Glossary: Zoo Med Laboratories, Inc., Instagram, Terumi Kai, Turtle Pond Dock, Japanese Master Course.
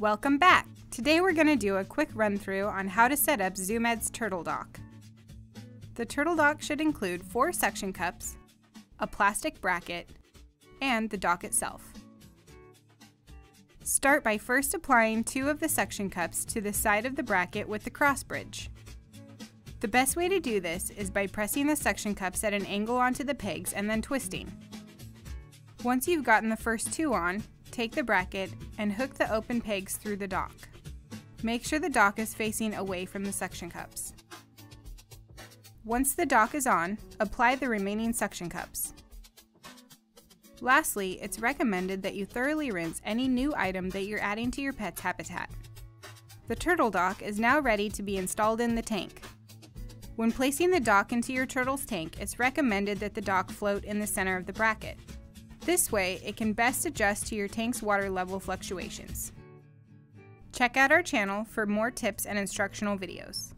Welcome back! Today we're going to do a quick run-through on how to set up Zoo Med's turtle dock. The turtle dock should include 4 suction cups, a plastic bracket, and the dock itself. Start by first applying 2 of the suction cups to the side of the bracket with the cross bridge. The best way to do this is by pressing the suction cups at an angle onto the pegs and then twisting. Once you've gotten the first 2 on, take the bracket and hook the open pegs through the dock. Make sure the dock is facing away from the suction cups. Once the dock is on, apply the remaining suction cups. Lastly, it's recommended that you thoroughly rinse any new item that you're adding to your pet's habitat. The turtle dock is now ready to be installed in the tank. When placing the dock into your turtle's tank, it's recommended that the dock float in the center of the bracket. This way, it can best adjust to your tank's water level fluctuations. Check out our channel for more tips and instructional videos.